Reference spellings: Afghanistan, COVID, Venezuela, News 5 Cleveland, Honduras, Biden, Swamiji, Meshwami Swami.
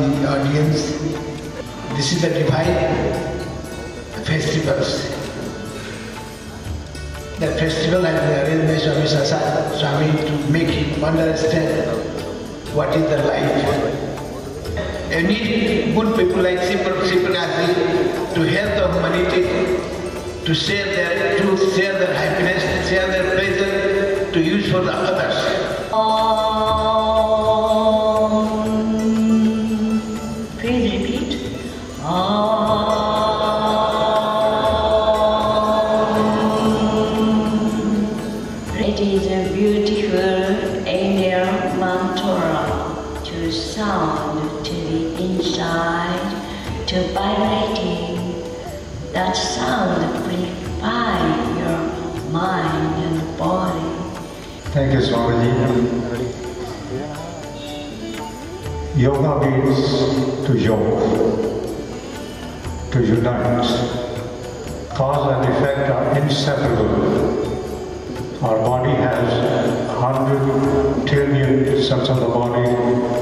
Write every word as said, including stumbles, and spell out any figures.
the audience. This is the divine festivals. The festival has arranged Meshwami Swami to make him understand what is the life. I need good people like Sipagasi to help the humanity, to share their truth, share their happiness, share their pleasure, to use for the others. Um, please repeat. Um, Sound to the inside, to vibrating. That sound purifies your mind and body. Thank you, Swamiji. Yoga means to yoke, to unite. Cause and effect are inseparable. Our body has hundred trillion cells of the body.